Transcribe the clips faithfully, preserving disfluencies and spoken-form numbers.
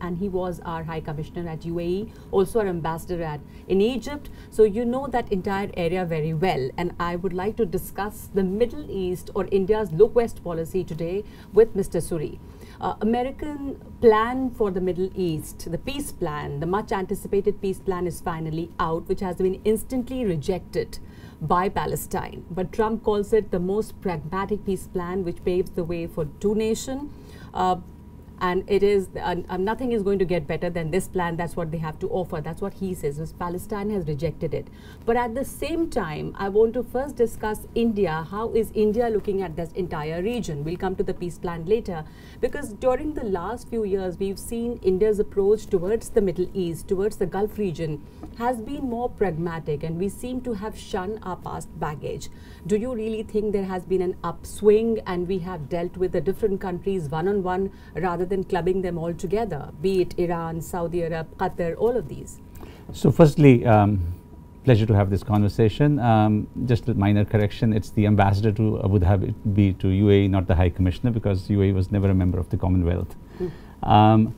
And he was our High Commissioner at U A E, also our ambassador at in Egypt. So you know that entire area very well. And I would like to discuss the Middle East or India's Look West policy today with Mister Suri. Uh, American plan for the Middle East, the peace plan, the much anticipated peace plan is finally out, which has been instantly rejected by Palestine. But Trump calls it the most pragmatic peace plan, which paves the way for two nation. Uh, And it is, uh, um, nothing is going to get better than this plan. That's what they have to offer. That's what he says, is Palestine has rejected it. But at the same time, I want to first discuss India. How is India looking at this entire region? We'll come to the peace plan later. Because during the last few years, we've seen India's approach towards the Middle East, towards the Gulf region, has been more pragmatic. And we seem to have shunned our past baggage. Do you really think there has been an upswing and we have dealt with the different countries one-on-one rather than than clubbing them all together, be it Iran, Saudi Arabia, Qatar, all of these? So firstly, um, pleasure to have this conversation. Um, just a minor correction, it's the ambassador to Abu Dhabi to U A E, not the High Commissioner, because U A E was never a member of the Commonwealth. Mm. Um,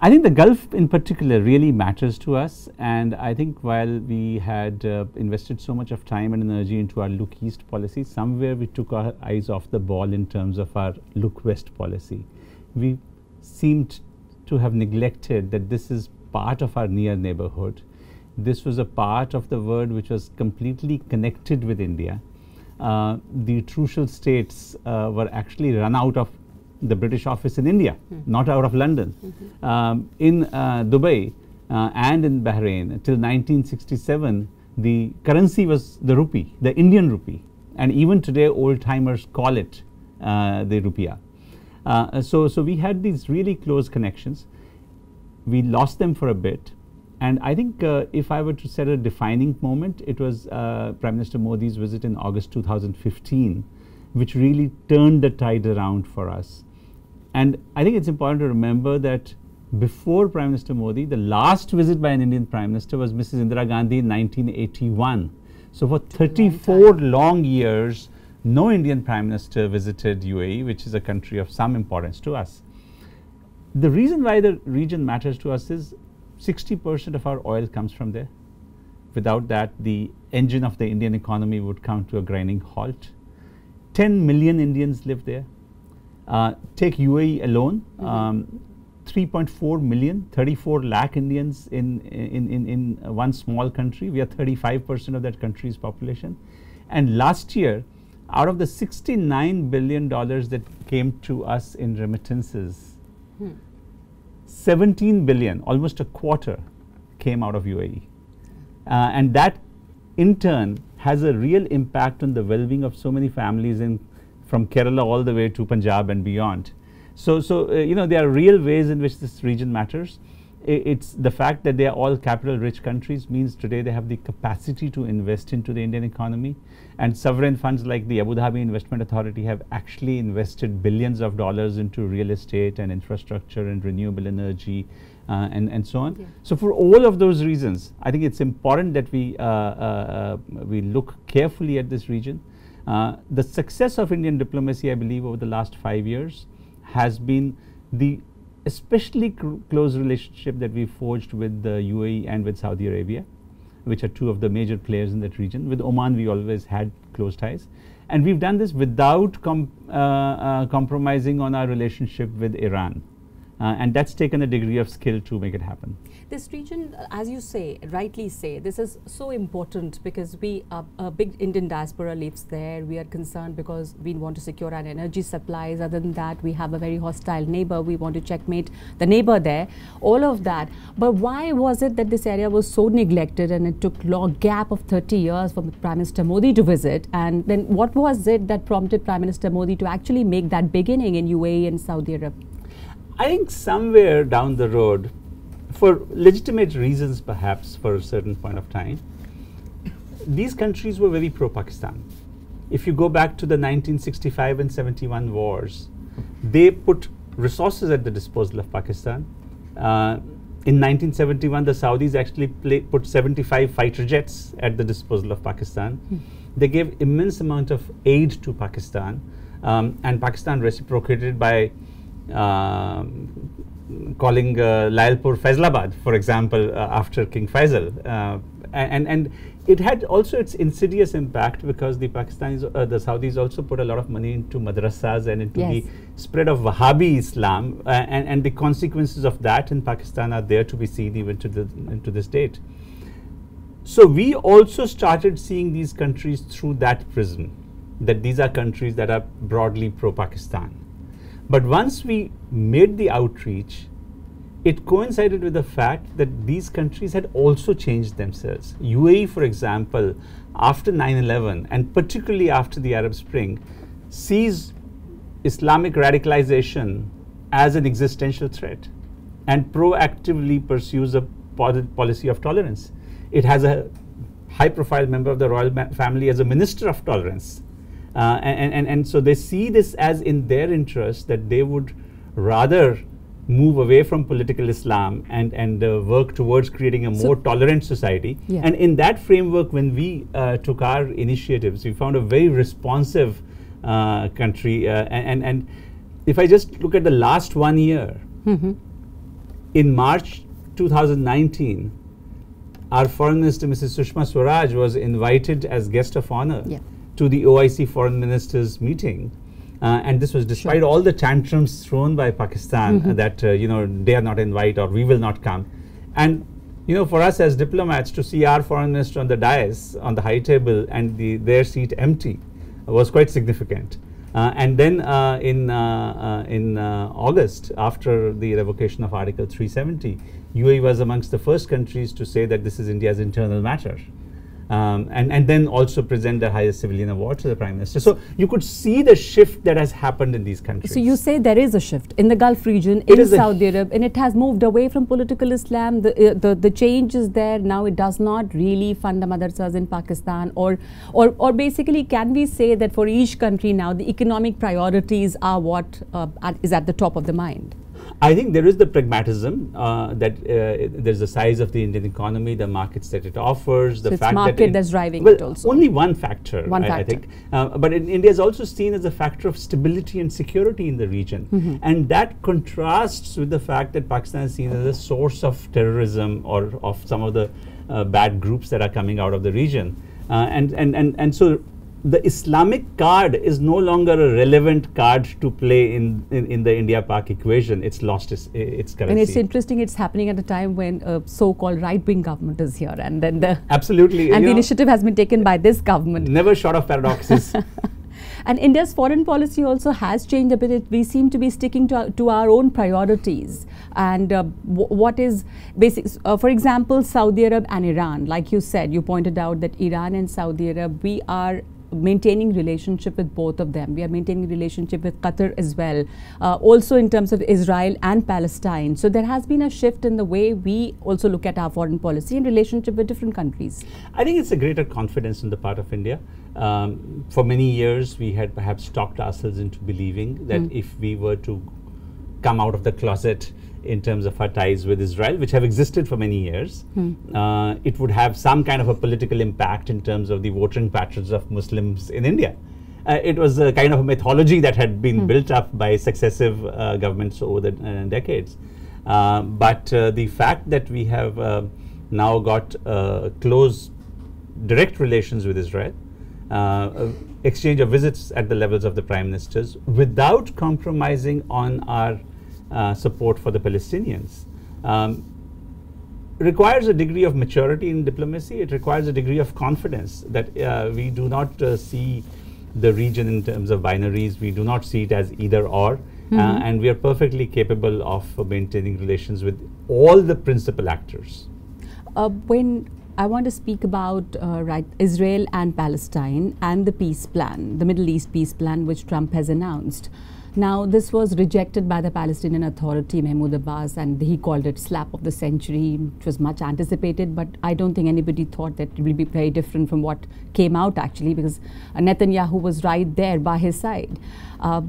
I think the Gulf in particular really matters to us, and I think while we had uh, invested so much of time and energy into our Look East policy, somewhere we took our eyes off the ball in terms of our Look West policy. We seemed to have neglected that this is part of our near neighborhood. This was a part of the world which was completely connected with India. Uh, the trucial states uh, were actually run out of the British office in India, mm. not out of London. Mm-hmm. um, in uh, Dubai uh, and in Bahrain, till nineteen sixty-seven, the currency was the rupee, the Indian rupee. And even today, old timers call it uh, the rupiah. Uh, so, so we had these really close connections. We lost them for a bit, and I think uh, if I were to set a defining moment, it was uh, Prime Minister Modi's visit in August two thousand fifteen, which really turned the tide around for us. And I think it's important to remember that before Prime Minister Modi, the last visit by an Indian Prime Minister was Missus Indira Gandhi in nineteen eighty-one. So for thirty-four long years, no Indian Prime Minister visited U A E, which is a country of some importance to us. The reason why the region matters to us is sixty percent of our oil comes from there. Without that, the engine of the Indian economy would come to a grinding halt. ten million Indians live there. Uh, take U A E alone, um, three point four million, thirty-four lakh Indians in, in, in, in one small country. We are thirty-five percent of that country's population. And last year, out of the sixty-nine billion dollars that came to us in remittances, hmm. seventeen billion, almost a quarter, came out of U A E. Uh, and that in turn has a real impact on the well-being of so many families in from Kerala all the way to Punjab and beyond. So, so uh, you know, there are real ways in which this region matters. I, it's the fact that they are all capital rich countries means today they have the capacity to invest into the Indian economy, and sovereign funds like the Abu Dhabi Investment Authority have actually invested billions of dollars into real estate and infrastructure and renewable energy uh, and, and so on. Yeah. So for all of those reasons, I think it's important that we, uh, uh, uh, we look carefully at this region. Uh, the success of Indian diplomacy, I believe, over the last five years has been the especially close relationship that we forged with the U A E and with Saudi Arabia, which are two of the major players in that region. With Oman, we always had close ties. And we've done this without com uh, uh, compromising on our relationship with Iran. Uh, and that's taken a degree of skill to make it happen. This region, as you say, rightly say, this is so important because we are a big Indian diaspora lives there. We are concerned because we want to secure our energy supplies. Other than that, we have a very hostile neighbor. We want to checkmate the neighbor there, all of that. But why was it that this area was so neglected and it took long gap of thirty years for Prime Minister Modi to visit? And then what was it that prompted Prime Minister Modi to actually make that beginning in U A E and Saudi Arabia? I think somewhere down the road, for legitimate reasons perhaps for a certain point of time, these countries were very pro-Pakistan. If you go back to the nineteen sixty-five and seventy-one wars, they put resources at the disposal of Pakistan. Uh, in nineteen seventy-one, the Saudis actually play, put seventy-five fighter jets at the disposal of Pakistan. Mm. They gave immense amount of aid to Pakistan, um, and Pakistan reciprocated by Um, calling uh, Lailpur Faisalabad, for example, uh, after King Faisal. Uh, and, and it had also its insidious impact because the Pakistanis, uh, the Saudis also put a lot of money into madrasas and into yes. the spread of Wahhabi Islam. Uh, and, and the consequences of that in Pakistan are there to be seen even to, the, into this date. So we also started seeing these countries through that prism, that these are countries that are broadly pro-Pakistan. But once we made the outreach, it coincided with the fact that these countries had also changed themselves. U A E, for example, after nine eleven and particularly after the Arab Spring, sees Islamic radicalization as an existential threat and proactively pursues a policy of tolerance. It has a high-profile member of the royal family as a minister of tolerance. Uh, and, and, and so they see this as in their interest, that they would rather move away from political Islam and, and uh, work towards creating a more so tolerant society. Yeah. And in that framework, when we uh, took our initiatives, we found a very responsive uh, country. Uh, and, and if I just look at the last one year, mm-hmm. in March two thousand nineteen, our Foreign Minister, Missus Sushma Swaraj, was invited as guest of honor. Yeah. to the O I C foreign ministers meeting, uh, and this was despite sure. all the tantrums thrown by Pakistan mm-hmm. uh, that uh, you know, they are not invited or we will not come. And you know, for us as diplomats to see our foreign minister on the dais, on the high table, and the, their seat empty uh, was quite significant. Uh, and then uh, in, uh, uh, in uh, August, after the revocation of Article three seventy, U A E was amongst the first countries to say that this is India's internal matter. Um, and, and then also present the highest civilian award to the Prime Minister. So you could see the shift that has happened in these countries. So you say there is a shift in the Gulf region, it in Saudi Arabia, and it has moved away from political Islam. The, uh, the, the change is there. Now it does not really fund the madrasas in Pakistan. Or, or, or basically, can we say that for each country now, the economic priorities are what uh, is at the top of the mind? I think there is the pragmatism uh, that uh, there's the size of the Indian economy, the markets that it offers, the so fact market that market that's driving well, it also. Only one factor, one I, factor. I think. Uh, but in India is also seen as a factor of stability and security in the region, mm-hmm. and that contrasts with the fact that Pakistan is seen as a source of terrorism or of some of the uh, bad groups that are coming out of the region, uh, and and and and so. The Islamic card is no longer a relevant card to play in, in, in the India-Pak equation. It's lost its, its currency. And it's interesting, it's happening at a time when a so-called right-wing government is here. And then the Absolutely. And the know, initiative has been taken by this government. Never short of paradoxes. And India's foreign policy also has changed a bit. It, we seem to be sticking to our, to our own priorities. And uh, what is basic, uh, for example, Saudi Arabia and Iran, like you said, you pointed out that Iran and Saudi Arabia, we are maintaining relationship with both of them. We are maintaining relationship with Qatar as well. Uh, also in terms of Israel and Palestine. So there has been a shift in the way we also look at our foreign policy and relationship with different countries. I think it's a greater confidence on the part of India. Um, for many years we had perhaps talked ourselves into believing that mm. if we were to come out of the closet in terms of our ties with Israel, which have existed for many years, hmm. uh, it would have some kind of a political impact in terms of the voting patterns of Muslims in India. Uh, it was a kind of a mythology that had been hmm. built up by successive uh, governments over the uh, decades. Uh, but uh, the fact that we have uh, now got uh, close, direct relations with Israel, uh, exchange of visits at the levels of the prime ministers, without compromising on our Uh, support for the Palestinians um, requires a degree of maturity in diplomacy. It requires a degree of confidence that uh, we do not uh, see the region in terms of binaries. We do not see it as either or, mm-hmm. uh, and we are perfectly capable of uh, maintaining relations with all the principal actors. Uh, when I want to speak about uh, right, Israel and Palestine and the peace plan, the Middle East peace plan, which Trump has announced. Now, this was rejected by the Palestinian Authority, Mahmoud Abbas, and he called it slap of the century. It was much anticipated, but I don't think anybody thought that it will be very different from what came out, actually, because uh, Netanyahu was right there by his side. Uh,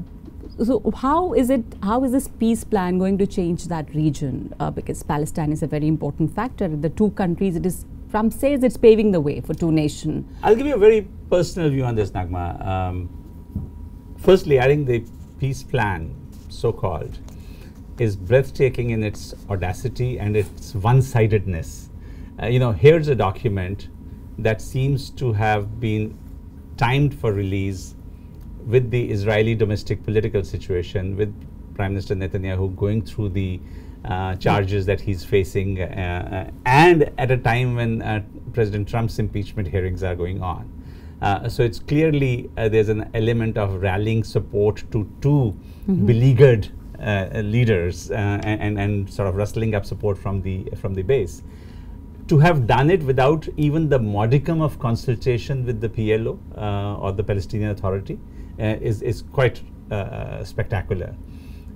so how is it, how is this peace plan going to change that region? Uh, because Palestine is a very important factor. The two countries, it is, Trump says it's paving the way for two nations. I'll give you a very personal view on this, Nagma. Um, firstly, I think the peace plan, so-called, is breathtaking in its audacity and its one-sidedness. Uh, you know, here's a document that seems to have been timed for release with the Israeli domestic political situation, with Prime Minister Netanyahu going through the uh, charges that he's facing, uh, and at a time when uh, President Trump's impeachment hearings are going on. Uh, so it's clearly uh, there's an element of rallying support to two mm-hmm. beleaguered uh, leaders uh, and, and sort of rustling up support from the from the base. To have done it without even the modicum of consultation with the P L O uh, or the Palestinian Authority uh, is, is quite uh, spectacular.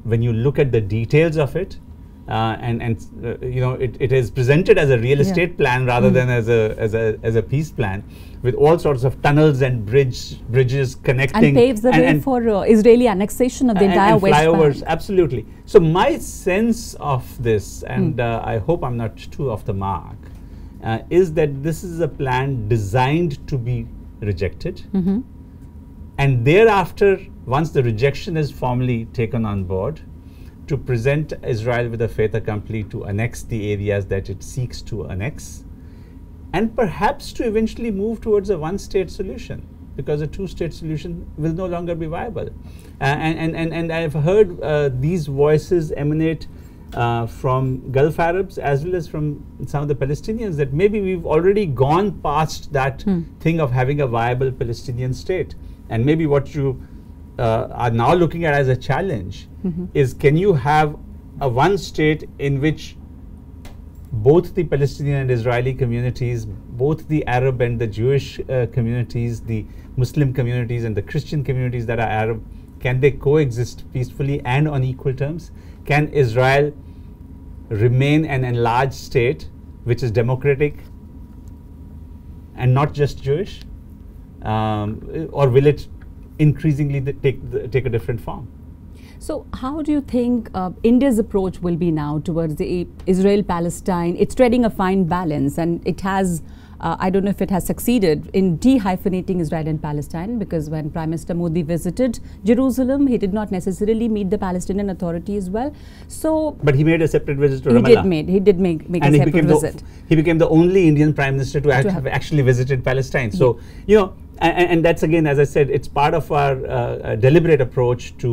When you look at the details of it, uh, and, and uh, you know, it, it is presented as a real yeah. estate plan rather mm. than as a, as, a, as a peace plan, with all sorts of tunnels and bridge, bridges connecting. And paves the and way and for uh, Israeli annexation of the and entire and West flyovers, Bank. Absolutely. So my sense of this, and mm. uh, I hope I'm not too off the mark, Uh, is that this is a plan designed to be rejected, mm-hmm. and thereafter, once the rejection is formally taken on board, to present Israel with a fait accompli to annex the areas that it seeks to annex, and perhaps to eventually move towards a one-state solution, because a two-state solution will no longer be viable. Uh, and, and, and, and I've heard uh, these voices emanate Uh, from Gulf Arabs as well as from some of the Palestinians, that maybe we've already gone past that mm. thing of having a viable Palestinian state. And maybe what you uh, are now looking at as a challenge mm-hmm. is, can you have a one state in which both the Palestinian and Israeli communities, both the Arab and the Jewish uh, communities, the Muslim communities and the Christian communities that are Arab, can they coexist peacefully and on equal terms? Can Israel remain an enlarged state which is democratic and not just Jewish, um, or will it increasingly th take th take a different form? So how do you think uh, India's approach will be now towards the Israel-Palestine? It's treading a fine balance, and it has Uh, I don't know if it has succeeded in de-hyphenating Israel and Palestine, because when Prime Minister Modi visited Jerusalem, he did not necessarily meet the Palestinian Authority as well. So, but he made a separate visit to Ramallah. He did make, he did make, make and a separate visit. The, he became the only Indian Prime Minister to, act to have actually visited Palestine. So, yeah. you know, and, and that's again, as I said, it's part of our uh, deliberate approach to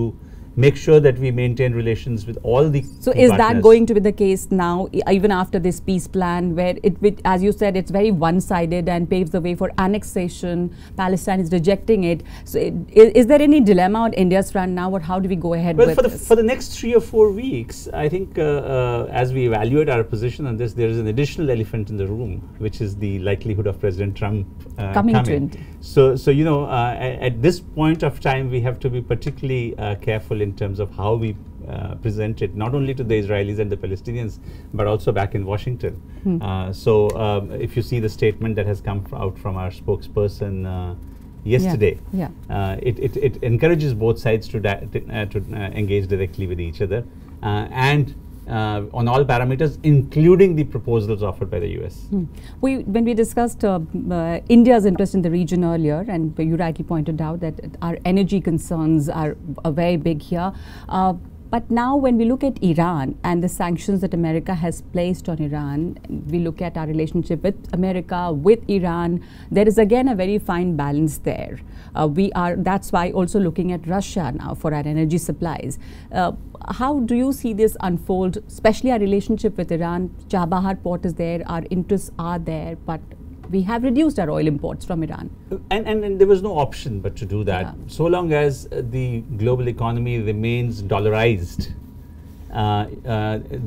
make sure that we maintain relations with all the So is partners. That going to be the case now, e even after this peace plan, where it, with, as you said, it's very one-sided and paves the way for annexation? Palestine is rejecting it. So it, is, is there any dilemma on India's front now, or how do we go ahead well, with for the this? For the next three or four weeks, I think uh, uh, as we evaluate our position on this, there is an additional elephant in the room, which is the likelihood of President Trump uh, coming, coming. To So, so you know, uh, at this point of time, we have to be particularly uh, careful in terms of how we uh, present it, not only to the Israelis and the Palestinians, but also back in Washington. Hmm. Uh, so, um, if you see the statement that has come out from our spokesperson uh, yesterday, yeah. Yeah. Uh, it, it, it encourages both sides to, di uh, to uh, engage directly with each other, uh, and Uh, on all parameters, including the proposals offered by the U S. Mm. We, when we discussed uh, uh, India's interest in the region earlier, and you rightly pointed out that our energy concerns are uh, very big here. Uh, But now when we look at Iran and the sanctions that America has placed on Iran, we look at our relationship with America, with Iran, there is again a very fine balance there. Uh, we are, that's why also looking at Russia now for our energy supplies. Uh, how do you see this unfold, especially our relationship with Iran? Chabahar port is there, our interests are there, but we have reduced our oil imports from Iran. And, and, and there was no option but to do that. Yeah. So long as uh, the global economy remains dollarized, uh, uh,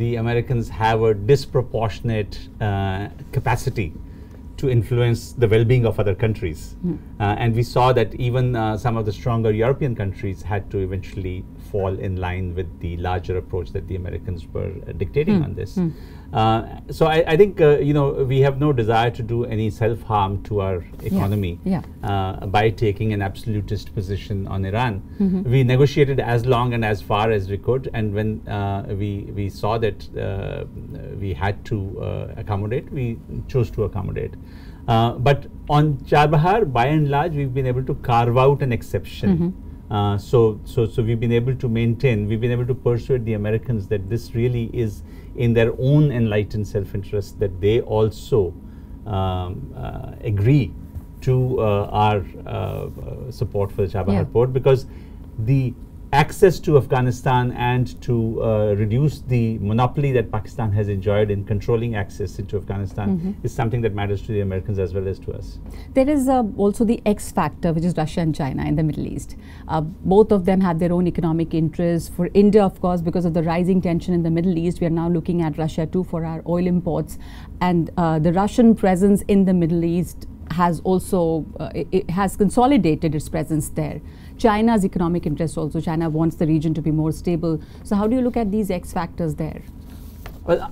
the Americans have a disproportionate uh, capacity to influence the well-being of other countries. Mm. Uh, and we saw that even uh, some of the stronger European countries had to eventually fall in line with the larger approach that the Americans were uh, dictating mm. on this. Mm. Uh, so I, I think, uh, you know, we have no desire to do any self-harm to our economy yeah. Yeah. Uh, by taking an absolutist position on Iran. Mm-hmm. We negotiated as long and as far as we could, and when uh, we, we saw that uh, we had to uh, accommodate, we chose to accommodate. Uh, but on Chabahar, by and large, we've been able to carve out an exception. Mm-hmm. Uh, so, so, so we've been able to maintain, we've been able to persuade the Americans that this really is in their own enlightened self-interest, that they also um, uh, agree to uh, our uh, support for the Chabahar yeah. port, because the access to Afghanistan and to uh, reduce the monopoly that Pakistan has enjoyed in controlling access into Afghanistan mm-hmm. is something that matters to the Americans as well as to us. There is uh, also the X factor, which is Russia and China in the Middle East. Uh, both of them have their own economic interests. For India, of course, because of the rising tension in the Middle East, we are now looking at Russia too for our oil imports, and uh, the Russian presence in the Middle East has also uh, it, it has consolidated its presence there. China's economic interests also. China wants the region to be more stable. So how do you look at these X factors there? Well,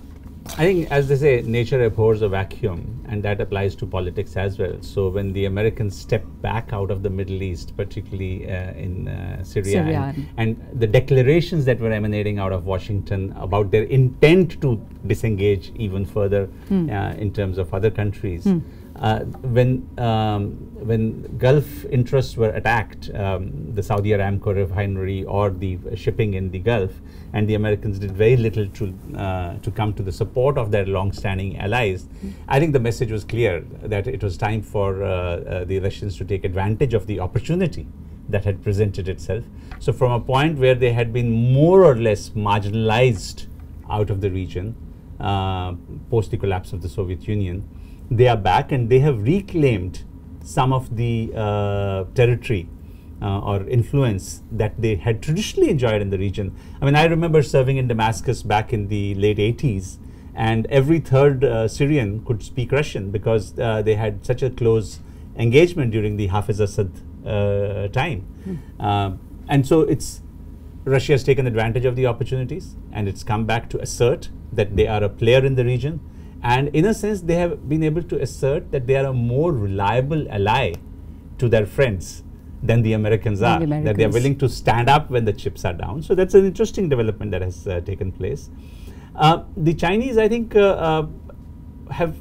I think, as they say, nature abhors a vacuum, and that applies to politics as well. So when the Americans step back out of the Middle East, particularly uh, in uh, Syria, Syria. And, and the declarations that were emanating out of Washington about their intent to disengage even further mm. uh, in terms of other countries, mm. Uh, when um, when Gulf interests were attacked, um, the Saudi Aramco refinery or the shipping in the Gulf, and the Americans did very little to uh, to come to the support of their long-standing allies. Mm. I think the message was clear that it was time for uh, uh, the Russians to take advantage of the opportunity that had presented itself. So from a point where they had been more or less marginalized out of the region uh, post the collapse of the Soviet Union, they are back and they have reclaimed some of the uh, territory uh, or influence that they had traditionally enjoyed in the region. I mean, I remember serving in Damascus back in the late eighties, and every third uh, Syrian could speak Russian, because uh, they had such a close engagement during the Hafez Assad uh, time. Mm. Uh, and so it's Russia has taken advantage of the opportunities, and it's come back to assert that they are a player in the region. And in a sense, they have been able to assert that they are a more reliable ally to their friends than the Americans are, the Americans. that they are willing to stand up when the chips are down. So that's an interesting development that has uh, taken place. Uh, the Chinese, I think, uh, uh, have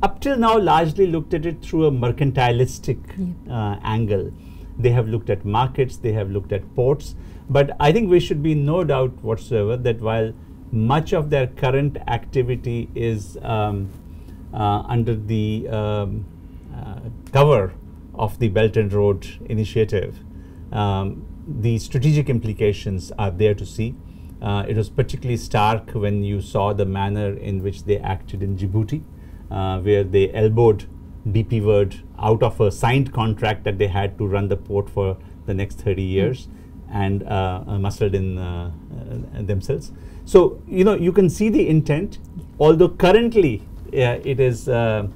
up till now largely looked at it through a mercantilistic yep. uh, angle. They have looked at markets, they have looked at ports, but I think we should be in no doubt whatsoever that while much of their current activity is um, uh, under the um, uh, cover of the Belt and Road Initiative, Um, the strategic implications are there to see. Uh, it was particularly stark when you saw the manner in which they acted in Djibouti, uh, where they elbowed D P World out of a signed contract that they had to run the port for the next thirty years mm. and uh, uh, muscled in uh, uh, themselves. So, you know, you can see the intent, although currently uh, it is uh,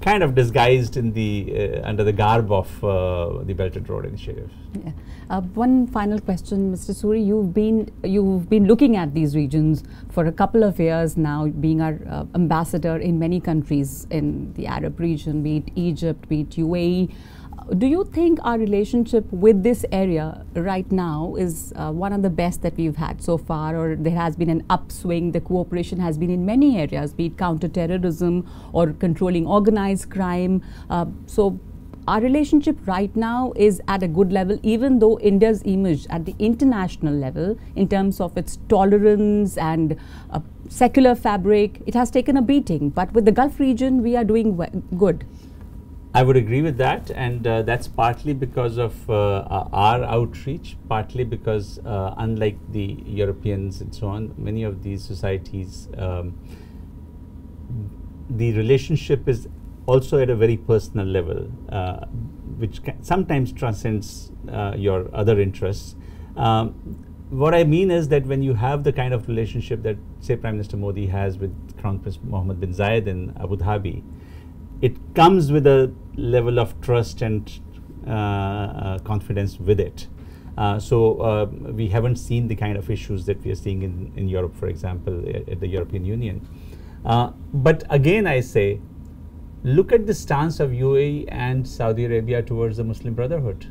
kind of disguised in the, uh, under the garb of uh, the Belt and Road Initiative. Yeah. Uh, one final question, Mister Suri. You've been, you've been looking at these regions for a couple of years now, being our uh, ambassador in many countries in the Arab region, be it Egypt, be it U A E. Do you think our relationship with this area right now is uh, one of the best that we've had so far, or there has been an upswing? The cooperation has been in many areas, be it counterterrorism or controlling organized crime. Uh, so our relationship right now is at a good level, even though India's image at the international level in terms of its tolerance and uh, secular fabric, it has taken a beating. But with the Gulf region, we are doing good. I would agree with that, and uh, that's partly because of uh, our outreach, partly because uh, unlike the Europeans and so on, many of these societies, um, the relationship is also at a very personal level, uh, which ca sometimes transcends uh, your other interests. Um, what I mean is that when you have the kind of relationship that, say, Prime Minister Modi has with Crown Prince Mohammed bin Zayed in Abu Dhabi, it comes with a level of trust and uh, uh, confidence with it. Uh, so uh, we haven't seen the kind of issues that we are seeing in, in Europe, for example, at, at the European Union. Uh, but again, I say, look at the stance of U A E and Saudi Arabia towards the Muslim Brotherhood.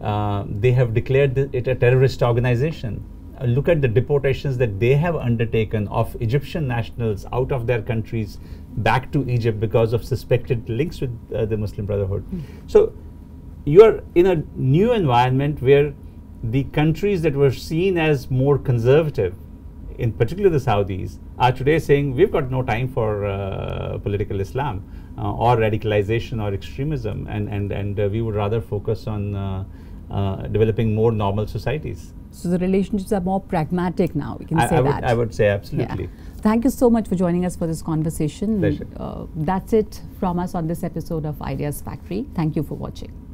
Uh, they have declared it a terrorist organization. Uh, look at the deportations that they have undertaken of Egyptian nationals out of their countries back to Egypt because of suspected links with uh, the Muslim Brotherhood. Mm. So you are in a new environment where the countries that were seen as more conservative, in particular the Saudis, are today saying we've got no time for uh, political Islam uh, or radicalization or extremism, and and and uh, we would rather focus on uh, uh, developing more normal societies. So the relationships are more pragmatic now. We can I, say I that. Would, I would say absolutely. Yeah. Thank you so much for joining us for this conversation. Pleasure. Uh, that's it from us on this episode of Ideas Factory. Thank you for watching.